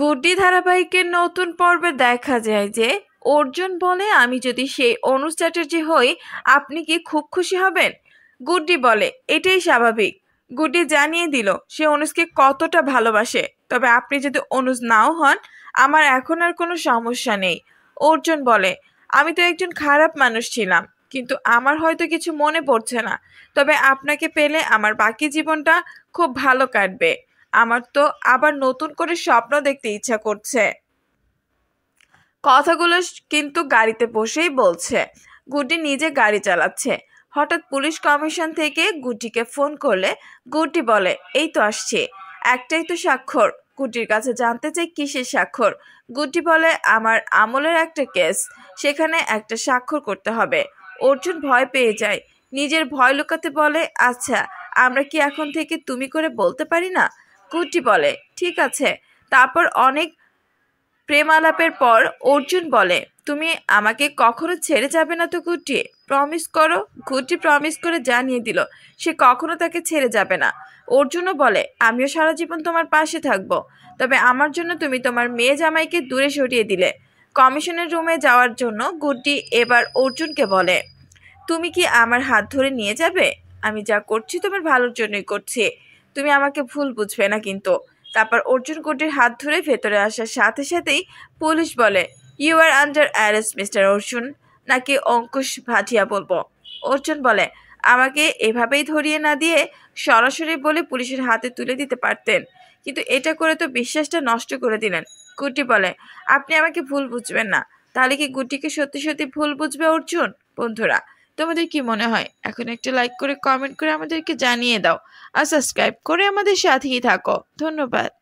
গুড্ডি ধারাবাহিকের নতুন পর্বে দেখা যায় যে অর্জুন বলে, আমি যদি সেই অনুজ চ্যাটার্জি হই আপনি কি খুব খুশি হবেন? গুড্ডি বলে, এটাই স্বাভাবিক। গুড্ডি জানিয়ে দিল সে অনুজকে কতটা ভালোবাসে, তবে আপনি যদি অনুজ নাও হন আমার এখন আর কোনো সমস্যা নেই। অর্জুন বলে, আমি তো একজন খারাপ মানুষ ছিলাম, কিন্তু আমার হয়তো কিছু মনে পড়ছে না, তবে আপনাকে পেলে আমার বাকি জীবনটা খুব ভালো কাটবে। আমার তো আবার নতুন করে স্বপ্ন দেখতে ইচ্ছা করছে। কথাগুলো কিন্তু গাড়িতে বসেই বলছে। গুড্ডি নিজে গাড়ি চালাচ্ছে। হঠাৎ পুলিশ কমিশন থেকে গুড্ডিকে ফোন করলে গুড্ডি বলে, এই তো আসছে। একটাই তো স্বাক্ষর। গুড্ডির কাছে জানতে চাই কিসের স্বাক্ষর। গুড্ডি বলে, আমার আমলের একটা কেস, সেখানে একটা স্বাক্ষর করতে হবে। অর্জুন ভয় পেয়ে যায়, নিজের ভয় লুকাতে বলে, আচ্ছা আমরা কি এখন থেকে তুমি করে বলতে পারি না? গুড্ডি বলে, ঠিক আছে। তারপর অনেক প্রেমালাপের পর অর্জুন বলে, তুমি আমাকে কখনো ছেড়ে যাবে না তো গুড্ডি, প্রমিস করো। গুড্ডি প্রমিস করে জানিয়ে দিল সে কখনো তাকে ছেড়ে যাবে না। অর্জুনও বলে, আমিও সারা জীবন তোমার পাশে থাকব, তবে আমার জন্য তুমি তোমার মেয়ে জামাইকে দূরে সরিয়ে দিলে। কমিশনের রুমে যাওয়ার জন্য গুড্ডি এবার অর্জুনকে বলে, তুমি কি আমার হাত ধরে নিয়ে যাবে? আমি যা করছি তোমার ভালোর জন্যই করছি, তুমি আমাকে ভুল বুঝবে না কিন্তু। তারপর অর্জুন গুড্ডির হাত ধরে ভেতরে আসার সাথে সাথেই পুলিশ বলে, you are under arrest mister Arjun, নাকি অঙ্কুশ ভাটিয়া বলবো? অর্জুন বলে, আমাকে এভাবেই ধরিয়ে না দিয়ে সরাসরি বলে পুলিশের হাতে তুলে দিতে পারতেন, কিন্তু এটা করে তো বিশ্বাসটা নষ্ট করে দিলেন। গুড্ডি বলে, আপনি আমাকে ভুল বুঝবেন না। তাহলে কি গুড্ডিকে সত্যি সত্যি ভুল বুঝবে অর্জুন? বন্ধুরা তোমাদের কি মনে হয়? এখন একটা লাইক করে কমেন্ট করে আমাদেরকে জানিয়ে দাও, আর সাবস্ক্রাইব করে আমাদের সাথেই থাকো। ধন্যবাদ।